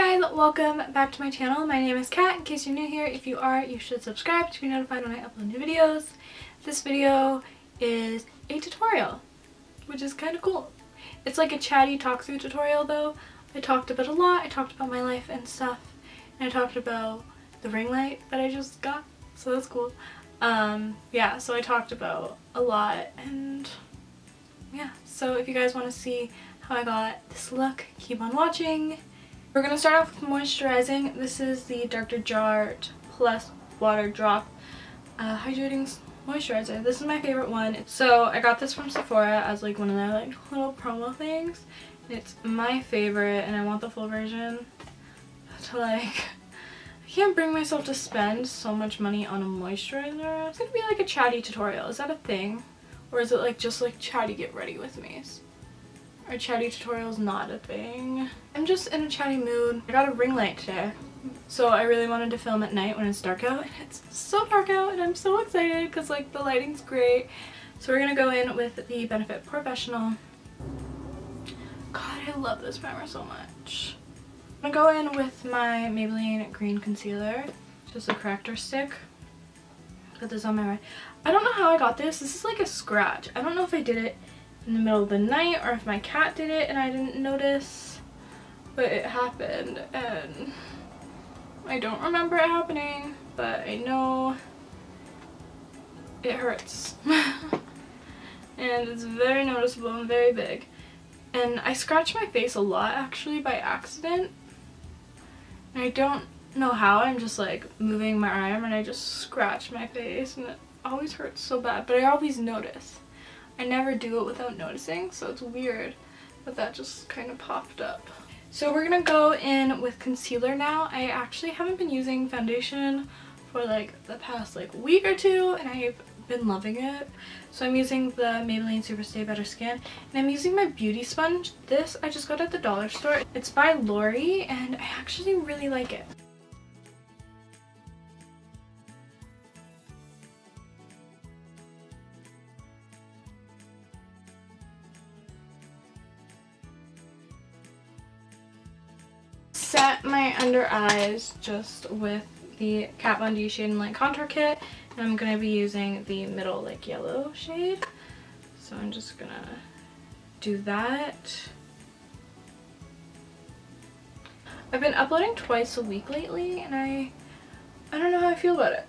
Hi guys, welcome back to my channel. My name is Kat. In case you're new here, if you are, you should subscribe to be notified when I upload new videos. This video is a tutorial, which is kind of cool. It's like a chatty talk-through tutorial though. I talked about a lot. I talked about my life and stuff, and I talked about the ring light that I just got, so that's cool. Yeah, so I talked about a lot, and yeah, so if you guys want to see how I got this look, keep on watching. We're going to start off with moisturizing. This is the Dr. Jart Plus Water Drop Hydrating Moisturizer. This is my favorite one. So I got this from Sephora as like one of their like little promo things. It's my favorite and I want the full version. So like, I can't bring myself to spend so much money on a moisturizer. It's going to be like a chatty tutorial. Is that a thing? Or is it like just like chatty get ready with me's? Our chatty tutorial is not a thing. I'm just in a chatty mood. I got a ring light today, so I really wanted to film at night when it's dark out, and it's so dark out and I'm so excited because like the lighting's great. So we're gonna go in with the Benefit Professional. God, I love this primer so much. I'm gonna go in with my Maybelline Green Concealer, just a corrector stick. Put this on my eye. I don't know how I got this. This is like a scratch. I don't know if I did it in the middle of the night or if my cat did it and I didn't notice, but it happened and I don't remember it happening, but I know it hurts and it's very noticeable and very big, and I scratched my face a lot actually by accident, and I don't know how. I'm just like moving my arm and I just scratched my face and it always hurts so bad, but I always notice. I never do it without noticing, so it's weird, but that just kind of popped up. So we're gonna go in with concealer now. I actually haven't been using foundation for like the past like week or two, and I've been loving it. So I'm using the Maybelline Super Stay Better Skin, and I'm using my beauty sponge. This I just got at the dollar store. It's by L'Oreal, and I actually really like it. Set my under eyes just with the Kat Von D Shade and Light Contour Kit, and I'm gonna be using the middle like yellow shade, so I'm just gonna do that. I've been uploading twice a week lately, and I don't know how I feel about it.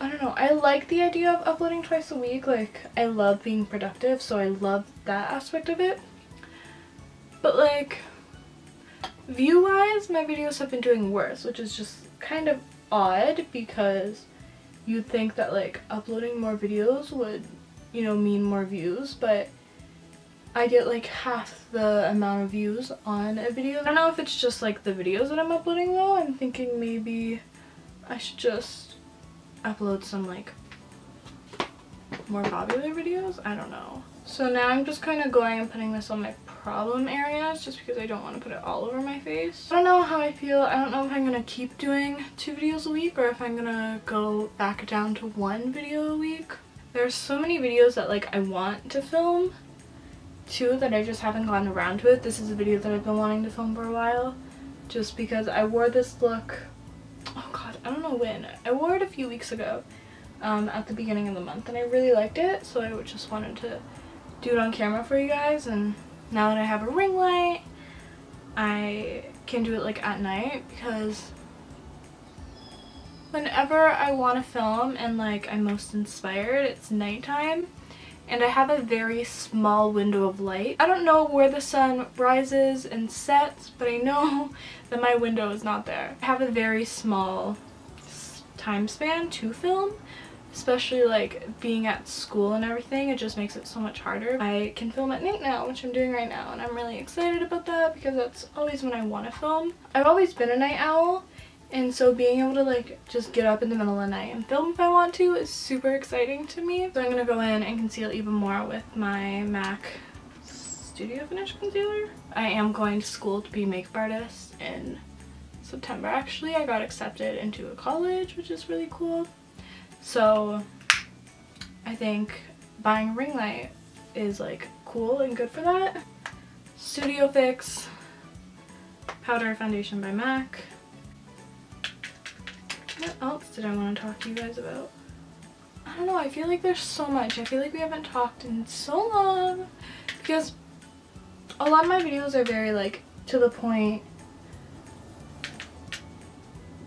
I don't know, I like the idea of uploading twice a week. Like, I love being productive, so I love that aspect of it, but like view-wise, my videos have been doing worse, which is just kind of odd because you'd think that like uploading more videos would, you know, mean more views, but I get like half the amount of views on a video. I don't know if it's just like the videos that I'm uploading though. I'm thinking maybe I should just upload some like more popular videos. I don't know. So now I'm just kind of going and putting this on my problem areas just because I don't want to put it all over my face. I don't know how I feel. I don't know if I'm gonna keep doing 2 videos a week or if I'm gonna go back down to 1 video a week. There's so many videos that like I want to film too that I just haven't gotten around to it. This is a video that I've been wanting to film for a while just because I wore this look, oh god, I don't know when. I wore it a few weeks ago at the beginning of the month, and I really liked it, so I just wanted to do it on camera for you guys. And now that I have a ring light, I can do it like at night, because whenever I want to film and like I'm most inspired, it's nighttime, and I have a very small window of light. I don't know where the sun rises and sets, but I know that my window is not there. I have a very small time span to film, especially like being at school and everything. It just makes it so much harder. I can film at night now, which I'm doing right now, and I'm really excited about that because that's always when I want to film. I've always been a night owl, and so being able to like just get up in the middle of the night and film if I want to is super exciting to me. So I'm gonna go in and conceal even more with my MAC Studio Finish Concealer. I am going to school to be a makeup artist in September. Actually, I got accepted into a college, which is really cool. So I think buying a ring light is like cool and good for that. Studio Fix Powder Foundation by MAC. What else did I want to talk to you guys about? I don't know, I feel like there's so much. I feel like we haven't talked in so long because a lot of my videos are very like to the point,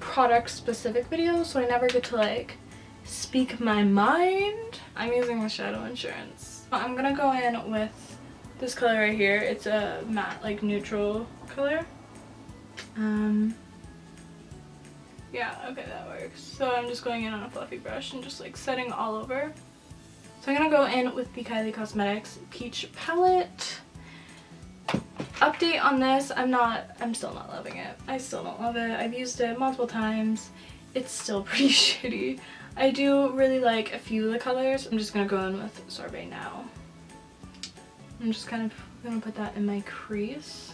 product specific videos, so I never get to like speak my mind. I'm using the Shadow Insurance. I'm gonna go in with this color right here. It's a matte like neutral color. Yeah, okay, that works. So I'm just going in on a fluffy brush and just like setting all over. So I'm gonna go in with the Kylie Cosmetics Peach Palette. Update on this, I'm still not loving it. I still don't love it. I've used it multiple times. It's still pretty shitty. I do really like a few of the colors. I'm just gonna go in with Sorbet Now. I'm just kind of gonna put that in my crease.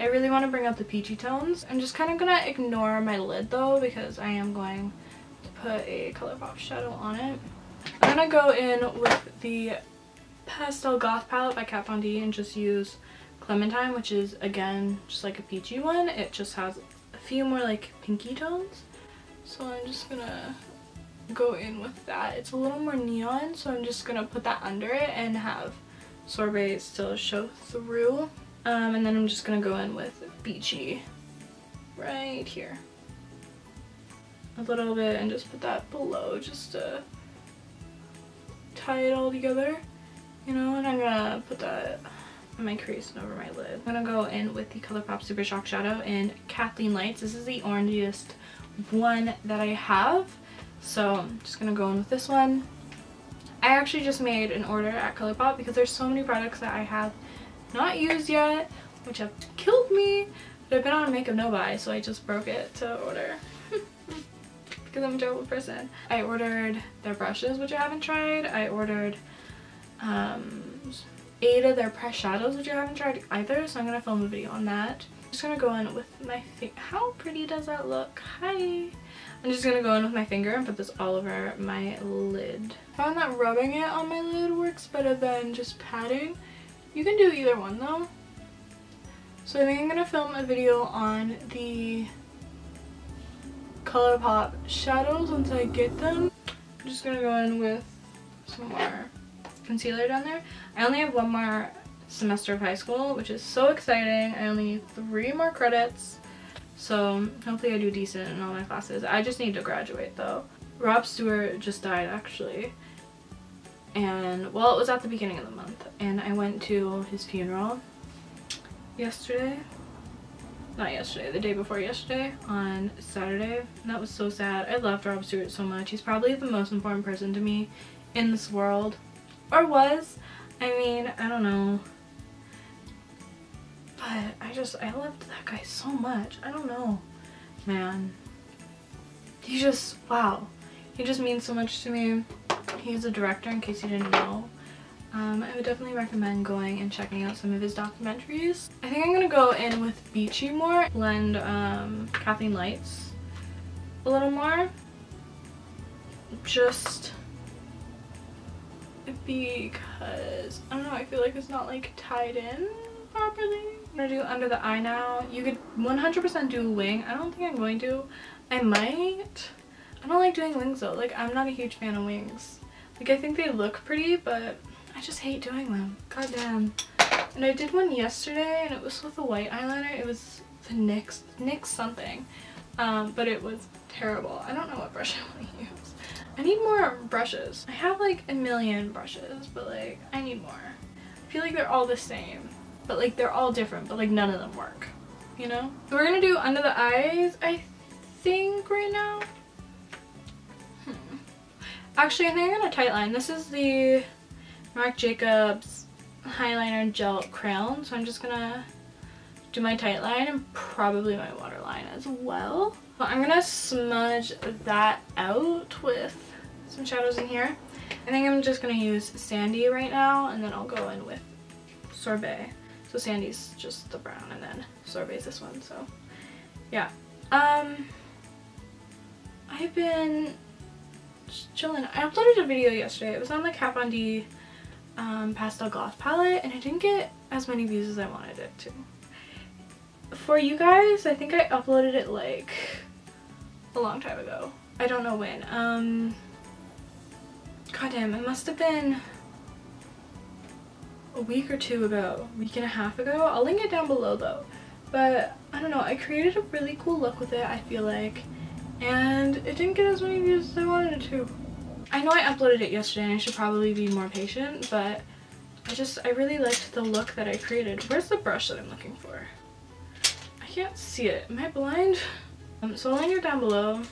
I really want to bring out the peachy tones. I'm just kind of going to ignore my lid though because I am going to put a ColourPop shadow on it. I'm going to go in with the Pastel Goth palette by Kat Von D and just use Clementine, which is again just like a peachy one. It just has a few more like pinky tones. So I'm just going to go in with that. It's a little more neon, so I'm just going to put that under it and have Sorbet still show through. And then I'm just going to go in with Beachy right here a little bit and just put that below just to tie it all together, you know, and I'm going to put that in my crease and over my lid. I'm going to go in with the ColourPop Super Shock Shadow in Kathleen Lights. This is the orangiest one that I have, so I'm just going to go in with this one. I actually just made an order at ColourPop because there's so many products that I have not used yet, which have killed me, but I've been on a Makeup No Buy, so I just broke it to order because I'm a terrible person. I ordered their brushes, which I haven't tried. I ordered 8 of their pressed shadows, which I haven't tried either, so I'm gonna film a video on that. I'm just gonna go in with my how pretty does that look? Hi! I'm just gonna go in with my finger and put this all over my lid. I found that rubbing it on my lid works better than just patting. You can do either one though. So I think I'm gonna film a video on the ColourPop shadows once I get them. I'm just gonna go in with some more concealer down there. I only have one more semester of high school, which is so exciting. I only need 3 more credits. So hopefully I do decent in all my classes. I just need to graduate though. Rob Stewart just died actually. And well, it was at the beginning of the month and I went to his funeral yesterday, not yesterday, the day before yesterday, on Saturday, and that was so sad. I loved Rob Stewart so much. He's probably the most important person to me in this world, or was. I mean, I don't know, but I loved that guy so much. I don't know, man, he just, wow, he just means so much to me. He's a director, in case you didn't know. I would definitely recommend going and checking out some of his documentaries. I think I'm gonna go in with Beachy more, blend Kathleen Lights a little more, just because I don't know, I feel like it's not like tied in properly. I'm gonna do under the eye now. You could 100% do a wing. I don't think I'm going to. I might. I don't like doing wings though. Like, I'm not a huge fan of wings. Like, I think they look pretty, but I just hate doing them. God damn. And I did one yesterday and it was with a white eyeliner. It was the NYX something. But it was terrible. I don't know what brush I want to use. I need more brushes. I have like a million brushes, but like, I need more. I feel like they're all the same, but like they're all different, but like none of them work, you know? So we're gonna do under the eyes, I think, right now. Actually, I think I'm gonna tightline. This is the Marc Jacobs Highliner Gel Crown, so I'm just gonna do my tightline and probably my waterline as well. But I'm gonna smudge that out with some shadows in here. I think I'm just gonna use Sandy right now, and then I'll go in with Sorbet. So Sandy's just the brown, and then Sorbet's this one. So yeah, I've been just chilling. I uploaded a video yesterday. It was on the Kat Von D Pastel Goth palette, and I didn't get as many views as I wanted it to. for you guys. I think I uploaded it like a long time ago. I don't know when. God damn, it must have been a week or two ago, week and a half ago. I'll link it down below though. But I don't know, I created a really cool look with it, I feel like, and it didn't get as many views as I wanted it to. I know I uploaded it yesterday and I should probably be more patient, but I really liked the look that I created. Where's the brush that I'm looking for? I can't see it. Am I blind? So I'll link it down below.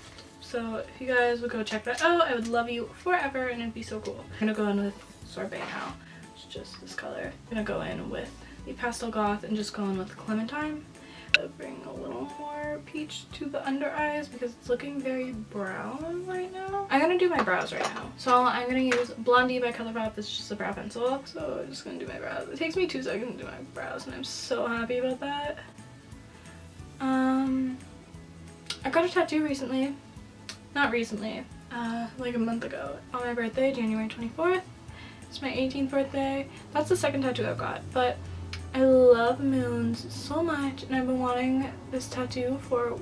So if you guys would go check that out, I would love you forever and it'd be so cool. I'm gonna go in with Sorbet now. It's just this color. I'm gonna go in with the Pastel Goth and just go in with Clementine. I'll bring a little more peach to the under eyes because it's looking very brown right now. I'm gonna do my brows right now. So I'm gonna use Blondie by ColourPop. This is just a brow pencil. So I'm just gonna do my brows. It takes me 2 seconds to do my brows and I'm so happy about that. I got a tattoo recently. Not recently, like a month ago on my birthday, January 24th. It's my 18th birthday. That's the second tattoo I've got, but I love moons so much and I've been wanting this tattoo for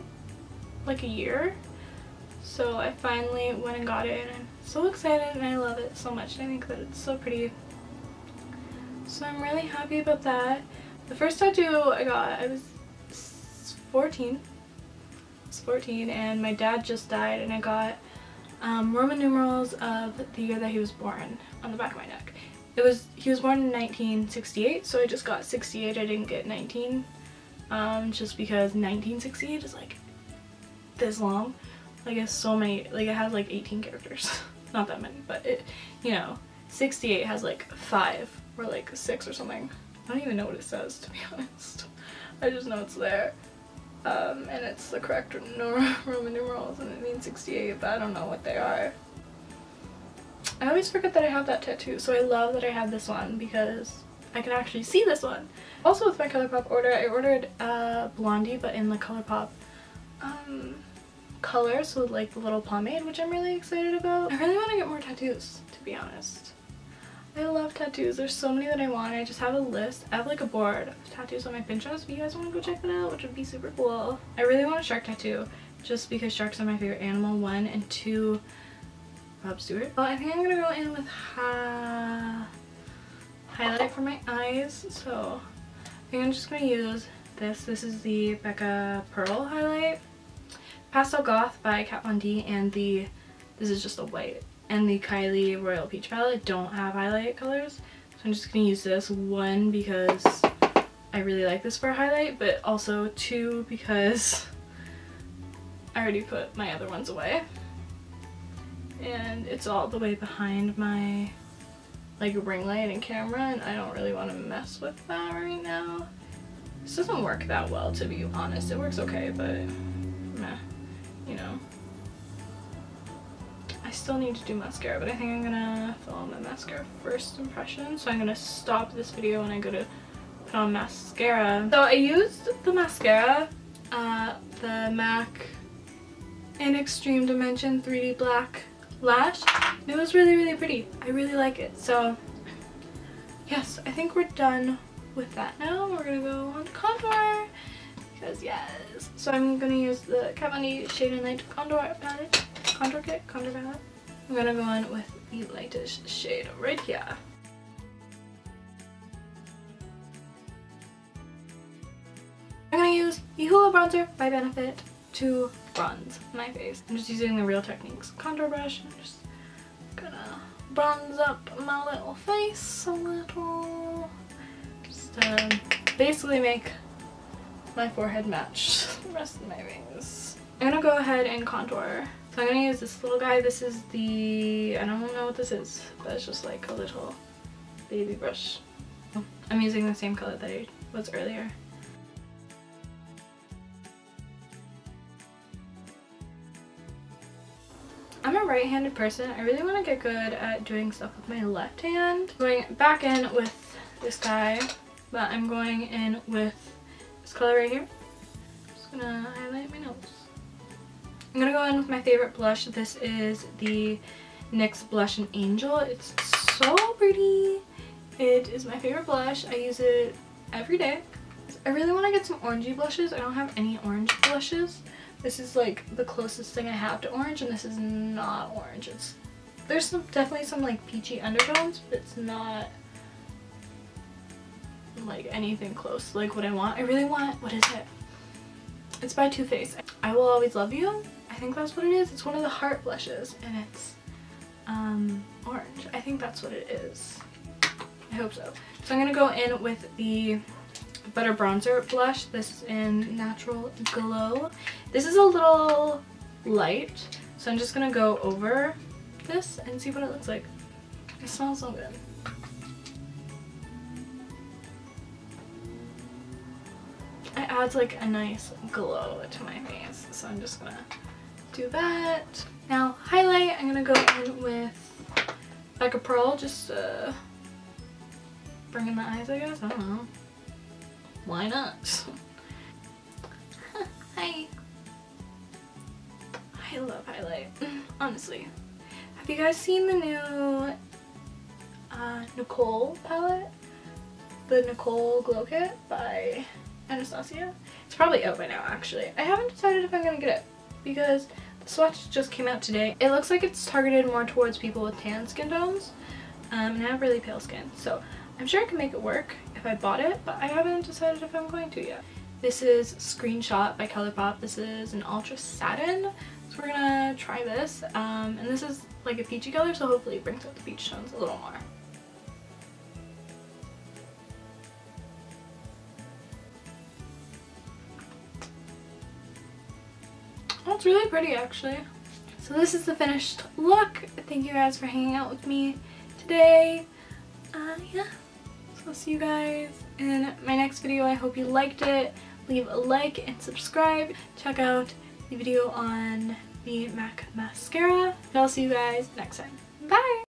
like a year. So I finally went and got it and I'm so excited and I love it so much. And I think that it's so pretty. So I'm really happy about that. The first tattoo I got, I was 14 and my dad just died and I got Roman numerals of the year that he was born on the back of my neck. He was born in 1968, so I just got 68. I didn't get 19, just because 1968 is like this long. Like it's so many, like it has like 18 characters. Not that many, but it, you know, 68 has like 5 or like 6 or something. I don't even know what it says, to be honest. I just know it's there. And it's the correct Roman numerals and it means 68, but I don't know what they are. I always forget that I have that tattoo, so I love that I have this one because I can actually see this one. Also with my ColourPop order, I ordered Blondie, but in the ColourPop color, so like the little pomade, which I'm really excited about. I really want to get more tattoos, to be honest. I love tattoos. There's so many that I want. I just have a list. I have like a board of tattoos on my Pinterest, but you guys want to go check that out, which would be super cool. I really want a shark tattoo just because sharks are my favorite animal, 1, and 2, Rob Stewart. Well, I think I'm going to go in with highlight for my eyes. So I think I'm just going to use this. This is the Becca Pearl highlight. Pastel Goth by Kat Von D and this is just a white. And the Kylie Royal Peach palette don't have highlight colors, so I'm just gonna use this one because I really like this for a highlight, but also 2 because I already put my other ones away and it's all the way behind my like ring light and camera and I don't really want to mess with that right now. This doesn't work that well, to be honest. It works okay, but meh, you know. I still need to do mascara, but I think I'm gonna fill on my mascara first impression. So I'm gonna stop this video when I go to put on mascara. So I used the mascara, the MAC in Extreme Dimension 3D Black Lash. It was really, really pretty. I really like it. So yes, I think we're done with that now. We're gonna go on to contour because yes. So I'm gonna use the Kat Von D Shade and Light Contour Palette. Contour kit, contour palette. I'm gonna go on with the lightest shade right here. I'm gonna use the Hoola Bronzer by Benefit to bronze my face. I'm just using the Real Techniques contour brush. I'm just gonna bronze up my little face a little. Just to basically make my forehead match the rest of my wings. I'm gonna go ahead and contour. So I'm going to use this little guy. This is the, I don't know what this is, but it's just like a little baby brush. I'm using the same color that I was earlier. I'm a right-handed person. I really want to get good at doing stuff with my left hand. Going back in with this guy, but I'm going in with this color right here. I'm just going to highlight my nose. I'm gonna go in with my favorite blush. This is the NYX Blush in Angel. It's so pretty. It is my favorite blush. I use it every day. I really want to get some orangey blushes. I don't have any orange blushes. This is like the closest thing I have to orange, and this is not orange. It's, there's some, definitely some like peachy undertones, but it's not like anything close to like what I want. I really want, what is it? It's by Too Faced. I Will Always Love You. I think that's what it is. It's one of the heart blushes, and it's orange. I think that's what it is. I hope so. So I'm going to go in with the Butter Bronzer blush. This is in Natural Glow. This is a little light, so I'm just going to go over this and see what it looks like. It smells so good. It adds like a nice glow to my face, so I'm just going to do that. Now highlight, I'm going to go in with Becca Pearl, just bring in the eyes, I guess. I don't know. Why not? Hi. I love highlight. Honestly. Have you guys seen the new Nicole palette? The Nicole Glow Kit by Anastasia? It's probably out by now, actually. I haven't decided if I'm gonna get it because the swatch just came out today. It looks like it's targeted more towards people with tan skin tones. And I have really pale skin, so I'm sure I can make it work if I bought it, but I haven't decided if I'm going to yet. This is Screenshot by ColourPop. This is an ultra satin, so we're gonna try this. And this is like a peachy color, so hopefully it brings up the peach tones a little more. Oh, it's really pretty actually. So this is the finished look. Thank you guys for hanging out with me today. Yeah. So I'll see you guys in my next video. I hope you liked it. Leave a like and subscribe. Check out the video on the MAC mascara. And I'll see you guys next time. Bye!